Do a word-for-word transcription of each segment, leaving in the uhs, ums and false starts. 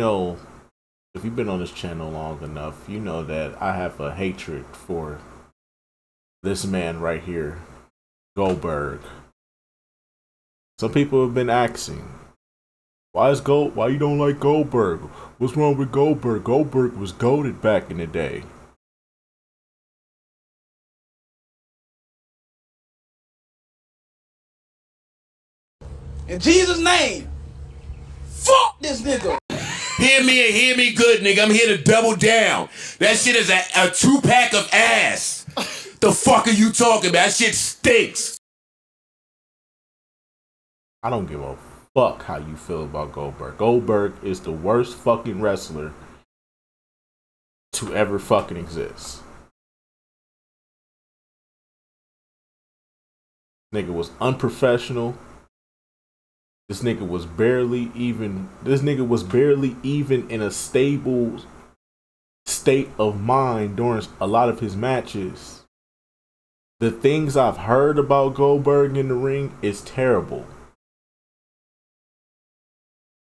know, if you've been on this channel long enough, you know that I have a hatred for this man right here, Goldberg. Some people have been asking, why is Gold? Why you don't like Goldberg? What's wrong with Goldberg? Goldberg was goated back in the day. In Jesus' name, fuck this nigga. Hear me and hear me good, nigga. I'm here to double down. That shit is a, a two pack of ass. The fuck are you talking about? That shit stinks. I don't give a fuck how you feel about Goldberg. Goldberg is the worst fucking wrestler to ever fucking exist. Nigga was unprofessional. This nigga was barely even, this nigga was barely even in a stable state of mind during a lot of his matches. The things I've heard about Goldberg in the ring is terrible.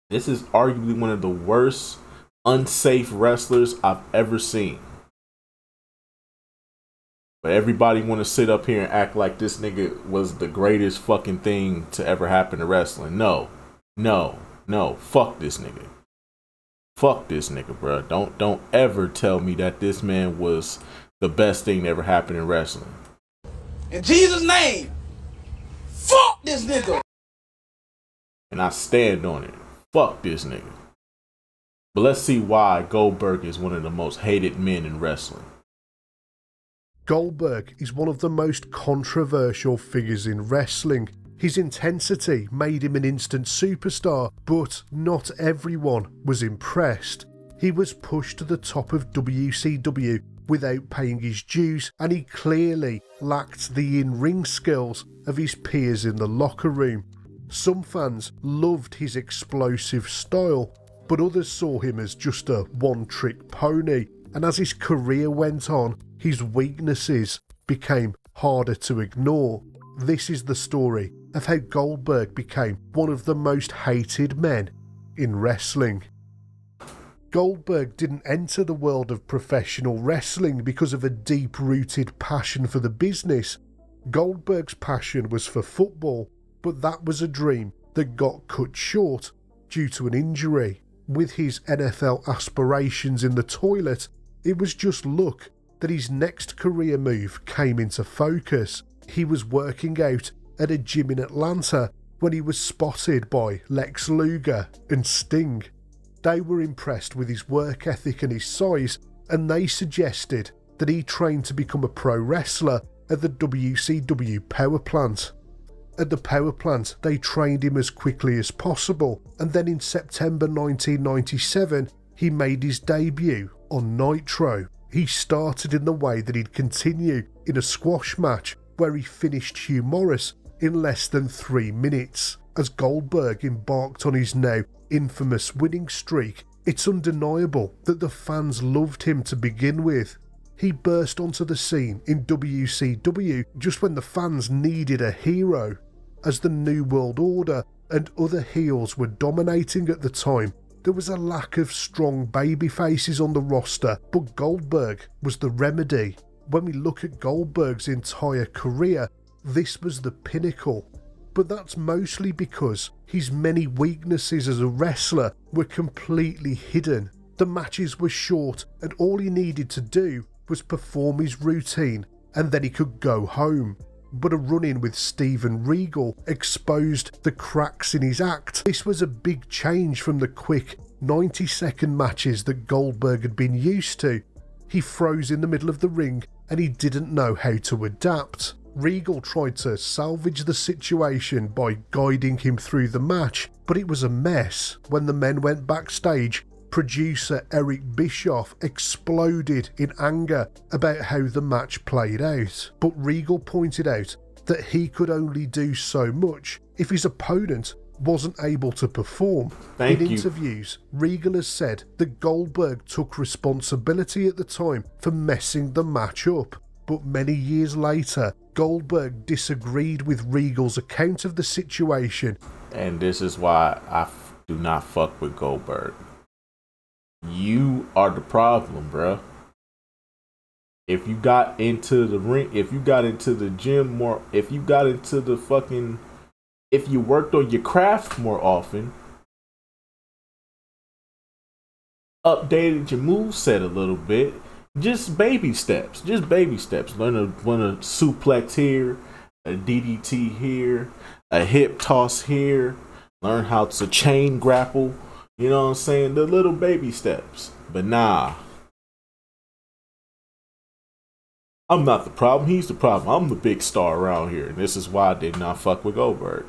This is arguably one of the worst, unsafe wrestlers I've ever seen. But everybody want to sit up here and act like this nigga was the greatest fucking thing to ever happen to wrestling. No, no, no. Fuck this nigga. Fuck this nigga, bro. Don't, don't ever tell me that this man was the best thing that ever happened in wrestling. In Jesus' name, fuck this nigga. And I stand on it. Fuck this nigga. But let's see why Goldberg is one of the most hated men in wrestling. Goldberg is one of the most controversial figures in wrestling. His intensity made him an instant superstar, but not everyone was impressed. He was pushed to the top of W C W without paying his dues, and he clearly lacked the in-ring skills of his peers in the locker room. Some fans loved his explosive style, but others saw him as just a one-trick pony, and as his career went on, his weaknesses became harder to ignore. This is the story of how Goldberg became one of the most hated men in wrestling. Goldberg didn't enter the world of professional wrestling because of a deep-rooted passion for the business. Goldberg's passion was for football, but that was a dream that got cut short due to an injury. With his N F L aspirations in the toilet, it was just luck that his next career move came into focus. He was working out at a gym in Atlanta when he was spotted by Lex Luger and Sting. They were impressed with his work ethic and his size, and they suggested that he train to become a pro wrestler at the W C W Power Plant. At the Power Plant, they trained him as quickly as possible, and then in September nineteen ninety-seven, he made his debut on Nitro. He started in the way that he'd continue in a squash match where he finished Hugh Morris in less than three minutes. As Goldberg embarked on his now infamous winning streak, it's undeniable that the fans loved him to begin with. He burst onto the scene in W C W just when the fans needed a hero. As the New World Order and other heels were dominating at the time, there was a lack of strong babyfaces on the roster, but Goldberg was the remedy. When we look at Goldberg's entire career, this was the pinnacle. But that's mostly because his many weaknesses as a wrestler were completely hidden. The matches were short, and all he needed to do was perform his routine, and then he could go home. But a run-in with Steven Regal exposed the cracks in his act. This was a big change from the quick ninety-second matches that Goldberg had been used to. He froze in the middle of the ring and he didn't know how to adapt. Regal tried to salvage the situation by guiding him through the match, but it was a mess. When the men went backstage, producer Eric Bischoff exploded in anger about how the match played out, but Regal pointed out that he could only do so much if his opponent wasn't able to perform. Thank in you. Interviews, Regal has said that Goldberg took responsibility at the time for messing the match up, but many years later, Goldberg disagreed with Regal's account of the situation. And this is why I do not fuck with Goldberg. You are the problem, bruh. If you got into the ring, if you got into the gym more, if you got into the fucking, if you worked on your craft more often, updated your moveset a little bit, just baby steps, just baby steps. Learn a, learn a suplex here, a D D T here, a hip toss here. Learn how to chain grapple. You know what I'm saying? The little baby steps. But nah. I'm not the problem. He's the problem. I'm the big star around here. And this is why I did not fuck with Goldberg.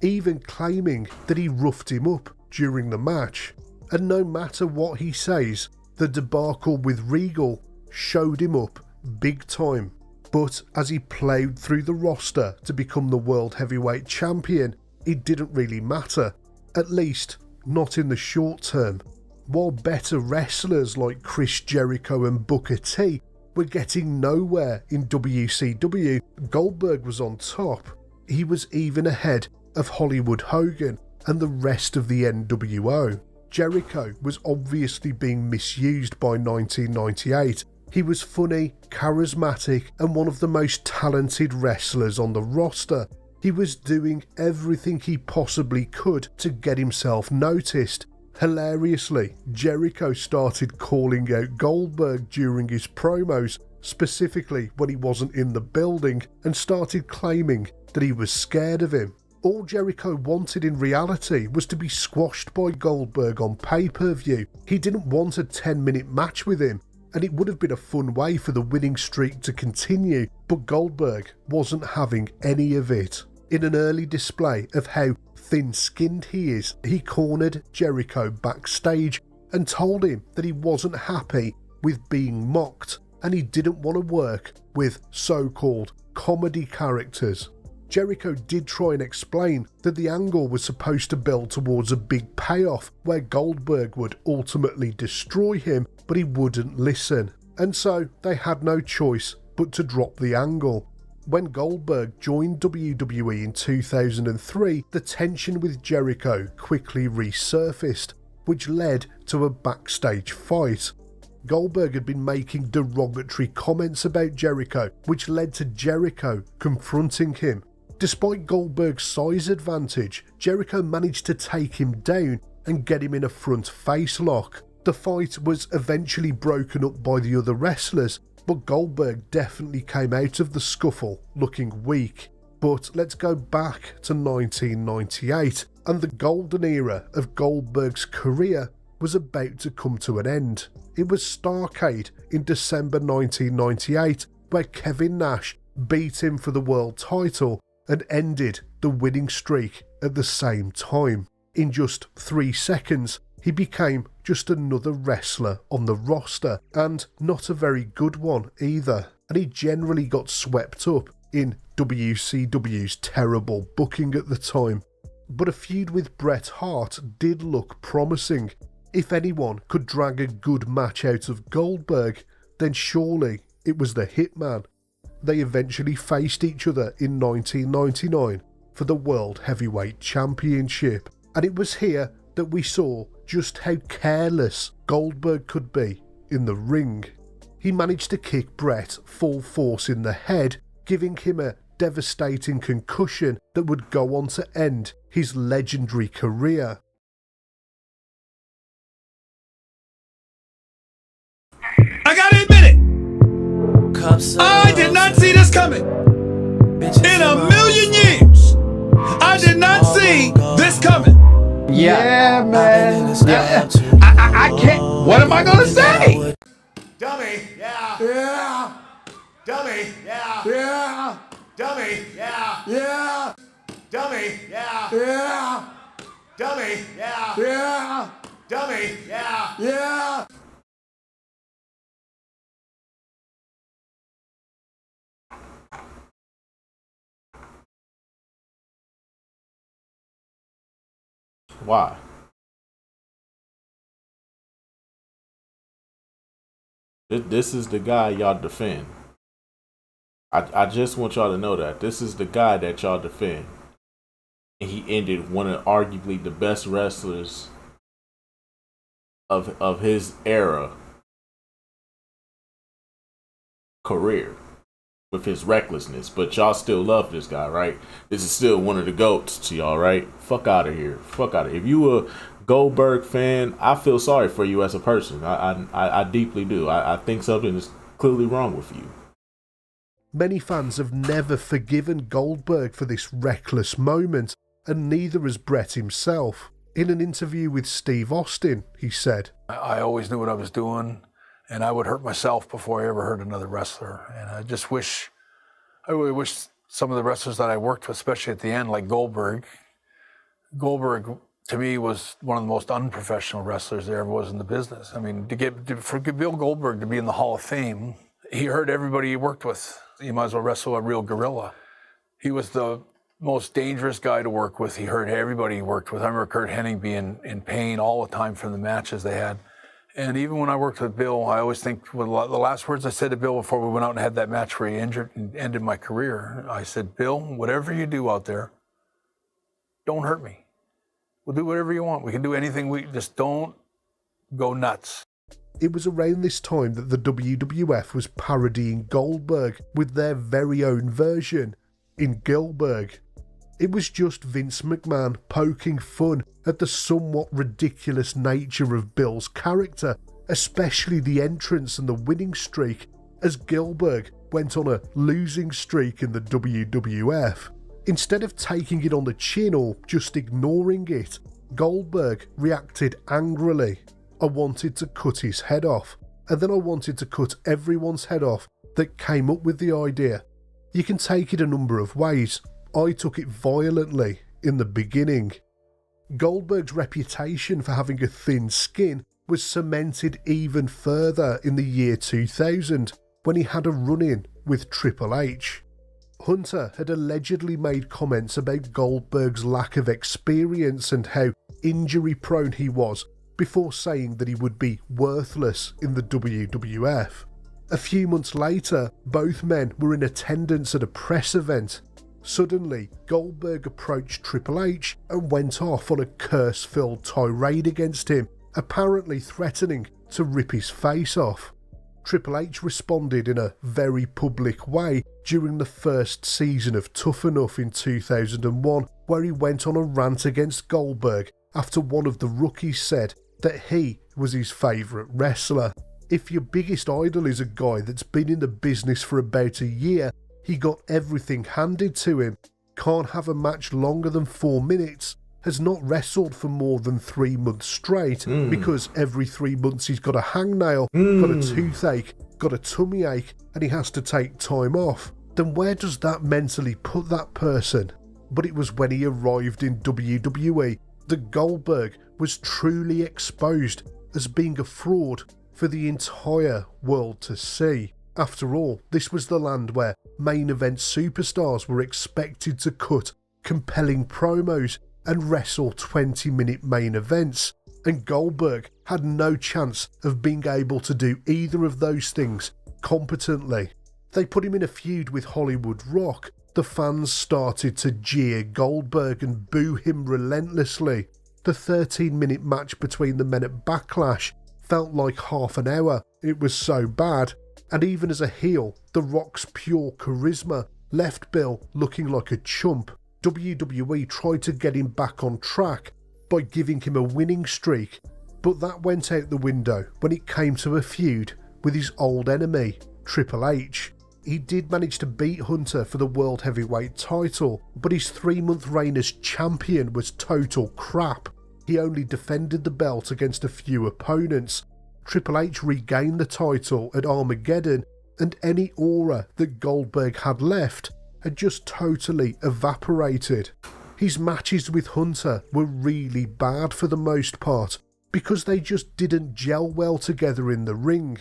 Even claiming that he roughed him up during the match. And no matter what he says, the debacle with Regal showed him up big time. But as he ploughed through the roster to become the World Heavyweight Champion, it didn't really matter, at least not in the short term, while better wrestlers like Chris Jericho and Booker T were getting nowhere in W C W, Goldberg was on top. He was even ahead of Hollywood Hogan and the rest of the N W O. Jericho was obviously being misused by nineteen ninety-eight. He was funny, charismatic, and one of the most talented wrestlers on the roster. He was doing everything he possibly could to get himself noticed. Hilariously, Jericho started calling out Goldberg during his promos, specifically when he wasn't in the building, and started claiming that he was scared of him. All Jericho wanted in reality was to be squashed by Goldberg on pay-per-view. He didn't want a ten-minute match with him, and it would have been a fun way for the winning streak to continue, but Goldberg wasn't having any of it. In an early display of how thin-skinned he is, he cornered Jericho backstage and told him that he wasn't happy with being mocked and he didn't want to work with so-called comedy characters. Jericho did try and explain that the angle was supposed to build towards a big payoff where Goldberg would ultimately destroy him, but he wouldn't listen, and so they had no choice but to drop the angle. When Goldberg joined W W E in two thousand three, the tension with Jericho quickly resurfaced, which led to a backstage fight. Goldberg had been making derogatory comments about Jericho, which led to Jericho confronting him. Despite Goldberg's size advantage, Jericho managed to take him down and get him in a front face lock. The fight was eventually broken up by the other wrestlers, but Goldberg definitely came out of the scuffle looking weak. But let's go back to nineteen ninety-eight, and the golden era of Goldberg's career was about to come to an end. It was Starcade in December nineteen ninety-eight where Kevin Nash beat him for the world title and ended the winning streak at the same time. In just three seconds, he became just another wrestler on the roster, and not a very good one either, and he generally got swept up in W C W's terrible booking at the time. But a feud with Bret Hart did look promising. If anyone could drag a good match out of Goldberg, then surely it was the Hitman. They eventually faced each other in nineteen ninety-nine for the World Heavyweight Championship, and it was here that we saw just how careless Goldberg could be in the ring. He managed to kick Bret full force in the head, giving him a devastating concussion that would go on to end his legendary career. I gotta admit it, I did not see this coming in a million years. I did not see this coming. Yeah, yeah man. Yeah. I, I, I can't. What am I gonna say? Dummy. Yeah. Yeah. Dummy. Yeah. Yeah. Dummy. Yeah. Yeah. Dummy. Yeah. Yeah. Dummy. Yeah. Yeah. Dummy. Yeah. Yeah. Why? This is the guy y'all defend. I, I just want y'all to know that. This is the guy that y'all defend. And he ended one of arguably the best wrestlers of of his era career with his recklessness, but y'all still love this guy, right? This is still one of the GOATs to y'all, right? Fuck out of here. Fuck out of here. If you a Goldberg fan, I feel sorry for you as a person. I I, I deeply do. I, I think something is clearly wrong with you. Many fans have never forgiven Goldberg for this reckless moment, and neither has Bret himself. In an interview with Steve Austin, he said, I always knew what I was doing, and I would hurt myself before I ever hurt another wrestler. And I just wish, I really wish some of the wrestlers that I worked with, especially at the end, like Goldberg. Goldberg, to me, was one of the most unprofessional wrestlers there ever was in the business. I mean, to get to, for Bill Goldberg to be in the Hall of Fame, he hurt everybody he worked with. You might as well wrestle a real gorilla. He was the most dangerous guy to work with. He hurt everybody he worked with. I remember Curt Hennig being in pain all the time from the matches they had. And even when I worked with Bill, I always think with the last words I said to Bill before we went out and had that match where he injured and ended my career, I said, Bill, whatever you do out there, don't hurt me. We'll do whatever you want. We can do anything. We just don't go nuts. It was around this time that the W W F was parodying Goldberg with their very own version in Gilberg. It was just Vince McMahon poking fun at the somewhat ridiculous nature of Bill's character, especially the entrance and the winning streak, as Gilberg went on a losing streak in the W W F. Instead of taking it on the chin or just ignoring it, Goldberg reacted angrily. I wanted to cut his head off, and then I wanted to cut everyone's head off that came up with the idea. You can take it a number of ways. I took it violently in the beginning. Goldberg's reputation for having a thin skin was cemented even further in the year two thousand, when he had a run-in with Triple H. Hunter had allegedly made comments about Goldberg's lack of experience and how injury-prone he was before saying that he would be worthless in the W W F. A few months later, both men were in attendance at a press event. Suddenly, Goldberg approached Triple H and went off on a curse-filled tirade against him, apparently threatening to rip his face off. Triple H responded in a very public way during the first season of Tough Enough in two thousand one, where he went on a rant against Goldberg after one of the rookies said that he was his favourite wrestler. If your biggest idol is a guy that's been in the business for about a year, he got everything handed to him, can't have a match longer than four minutes, has not wrestled for more than three months straight mm. because every three months he's got a hangnail, mm. got a toothache, got a tummy ache, and he has to take time off, then where does that mentally put that person? But it was when he arrived in W W E that Goldberg was truly exposed as being a fraud for the entire world to see. After all, this was the land where main event superstars were expected to cut compelling promos and wrestle twenty minute main events, and Goldberg had no chance of being able to do either of those things competently. They put him in a feud with Hollywood Rock. The fans started to jeer Goldberg and boo him relentlessly. The thirteen minute match between the men at Backlash felt like half an hour, it was so bad, and even as a heel, The Rock's pure charisma left Bill looking like a chump. W W E tried to get him back on track by giving him a winning streak, but that went out the window when it came to a feud with his old enemy, Triple H. He did manage to beat Hunter for the World Heavyweight title, but his three month reign as champion was total crap. He only defended the belt against a few opponents. Triple H regained the title at Armageddon, and any aura that Goldberg had left had just totally evaporated. His matches with Hunter were really bad for the most part, because they just didn't gel well together in the ring.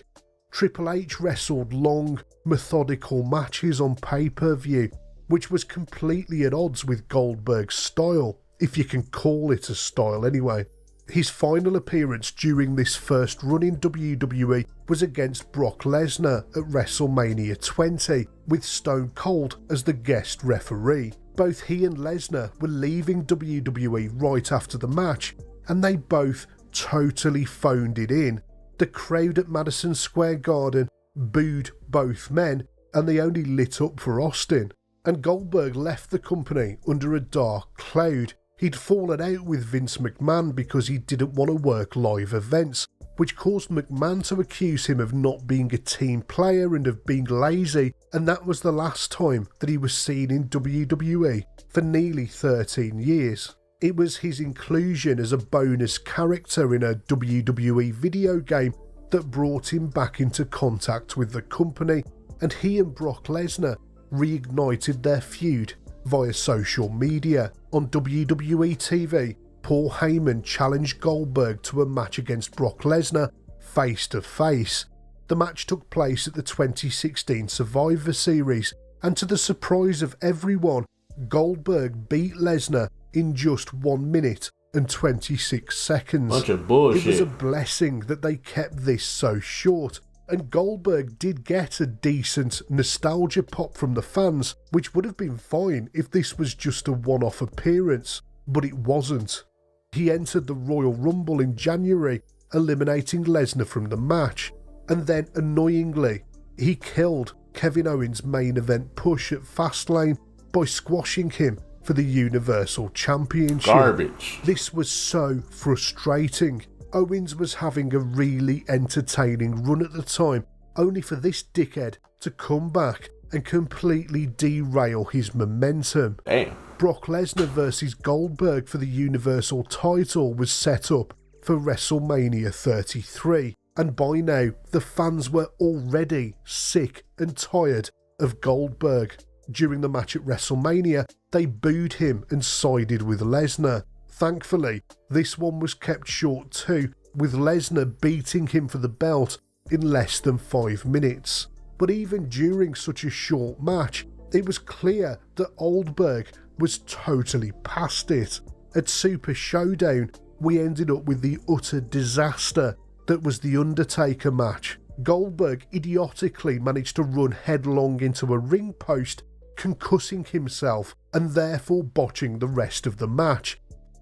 Triple H wrestled long, methodical matches on pay-per-view, which was completely at odds with Goldberg's style, if you can call it a style anyway. His final appearance during this first run in W W E was against Brock Lesnar at WrestleMania twenty, with Stone Cold as the guest referee. Both he and Lesnar were leaving W W E right after the match, and they both totally phoned it in. The crowd at Madison Square Garden booed both men, and they only lit up for Austin. And Goldberg left the company under a dark cloud. He'd fallen out with Vince McMahon because he didn't want to work live events, which caused McMahon to accuse him of not being a team player and of being lazy, and that was the last time that he was seen in W W E for nearly thirteen years. It was his inclusion as a bonus character in a W W E video game that brought him back into contact with the company, and he and Brock Lesnar reignited their feud via social media. On W W E T V, Paul Heyman challenged Goldberg to a match against Brock Lesnar face to face. The match took place at the twenty sixteen Survivor Series, and to the surprise of everyone, Goldberg beat Lesnar in just one minute and twenty-six seconds. Bunch of bullshit. It was a blessing that they kept this so short, and Goldberg did get a decent nostalgia pop from the fans, which would have been fine if this was just a one-off appearance, but it wasn't. He entered the Royal Rumble in January, eliminating Lesnar from the match, and then, annoyingly, he killed Kevin Owens' main event push at Fastlane by squashing him for the Universal Championship. Garbage. This was so frustrating. Owens was having a really entertaining run at the time, only for this dickhead to come back and completely derail his momentum. Damn. Brock Lesnar versus Goldberg for the Universal title was set up for WrestleMania thirty-three, and by now the fans were already sick and tired of Goldberg. During the match at WrestleMania, they booed him and sided with Lesnar. Thankfully, this one was kept short too, with Lesnar beating him for the belt in less than five minutes. But even during such a short match, it was clear that Goldberg was totally past it. At Super Showdown, we ended up with the utter disaster that was the Undertaker match. Goldberg idiotically managed to run headlong into a ring post, concussing himself and therefore botching the rest of the match.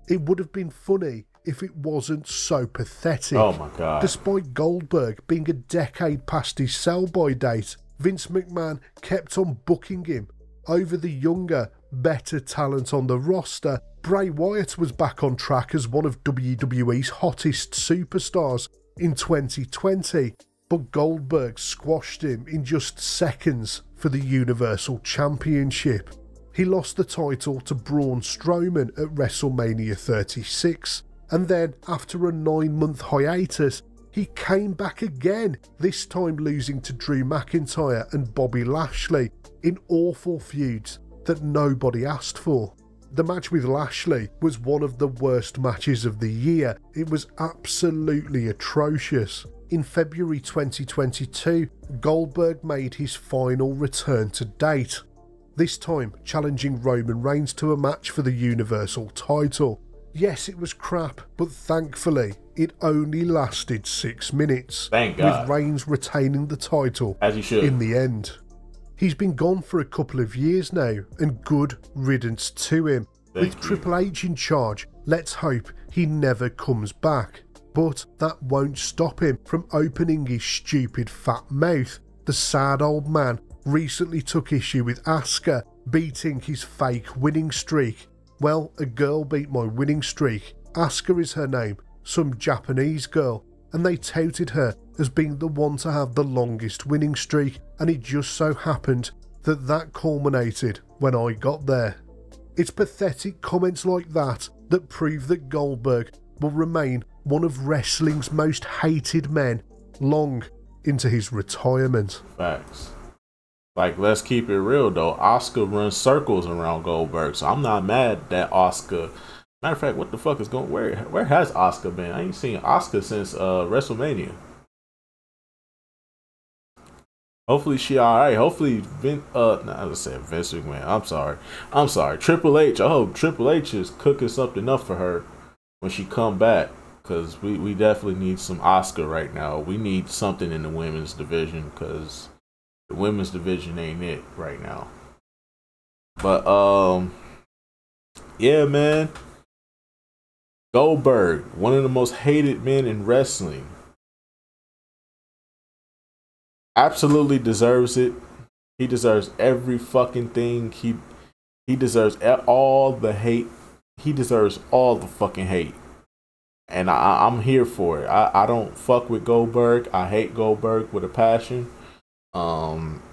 It would have been funny if it wasn't so pathetic. Oh my God. Despite Goldberg being a decade past his sell-by date, Vince McMahon kept on booking him over the younger, better talent on the roster. Bray Wyatt was back on track as one of W W E's hottest superstars in twenty twenty, but Goldberg squashed him in just seconds for the Universal Championship. He lost the title to Braun Strowman at WrestleMania thirty-six, and then after a nine-month hiatus, he came back again, this time losing to Drew McIntyre and Bobby Lashley in awful feuds that nobody asked for. The match with Lashley was one of the worst matches of the year. It was absolutely atrocious. In February twenty twenty-two, Goldberg made his final return to date, this time challenging Roman Reigns to a match for the Universal title. Yes, it was crap, but thankfully, it only lasted six minutes, Thank God. with Reigns retaining the title As he should. in the end. He's been gone for a couple of years now, and good riddance to him. Thank with you. Triple H in charge, let's hope he never comes back. But that won't stop him from opening his stupid fat mouth. The sad old man recently took issue with Asuka beating his fake winning streak. Well, a girl beat my winning streak. Asuka is her name, some Japanese girl, and they touted her as being the one to have the longest winning streak, and it just so happened that that culminated when I got there. It's pathetic comments like that that prove that Goldberg will remain one of wrestling's most hated men long into his retirement. Facts. Like, let's keep it real though. Asuka runs circles around Goldberg, so I'm not mad that Asuka. Matter of fact, what the fuck is going? Where where has Asuka been? I ain't seen Asuka since uh, WrestleMania. Hopefully she all right. Hopefully Vince. Uh, nah, I just said Vince McMahon. I'm sorry. I'm sorry. Triple H. I hope Triple H is cooking something up for her when she come back, because we we definitely need some Asuka right now. We need something in the women's division, because the women's division ain't it right now. But um yeah, man, Goldberg, one of the most hated men in wrestling. Absolutely deserves it. He deserves every fucking thing. He he deserves all the hate. He deserves all the fucking hate. And I, I'm here for it. I, I don't fuck with Goldberg. I hate Goldberg with a passion. Um,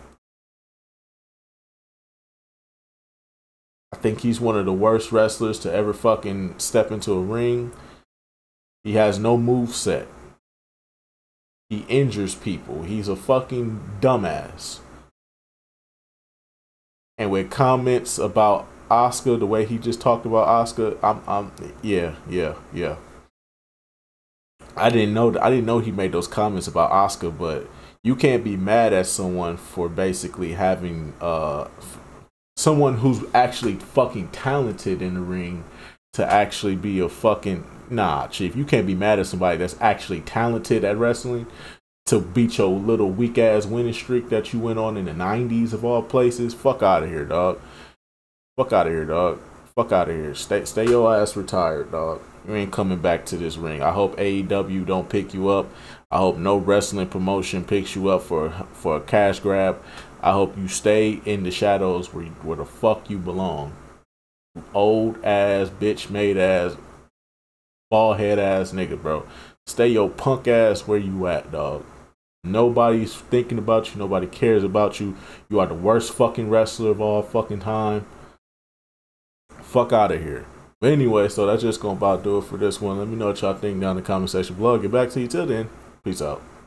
I think he's one of the worst wrestlers to ever fucking step into a ring. He has no moveset. He injures people. He's a fucking dumbass. And with comments about Asuka, the way he just talked about Asuka, I'm, I'm, yeah, yeah, yeah. I didn't know. I didn't know he made those comments about Asuka, but you can't be mad at someone for basically having uh someone who's actually fucking talented in the ring to actually be a fucking nah, chief. You can't be mad at somebody that's actually talented at wrestling to beat your little weak ass winning streak that you went on in the nineties of all places. Fuck out of here, dog. Fuck out of here, dog. Fuck out of here. Stay, stay your ass retired, dog. You ain't coming back to this ring. I hope A E W don't pick you up. I hope no wrestling promotion picks you up for for a cash grab. I hope you stay in the shadows where you, where the fuck you belong. Old ass, bitch made ass, bald head ass nigga, bro. Stay your punk ass where you at, dog. Nobody's thinking about you. Nobody cares about you. You are the worst fucking wrestler of all fucking time. Fuck out of here. But anyway, so that's just going to about do it for this one. Let me know what y'all think down in the comment section below. Get back to you till then. Peace out.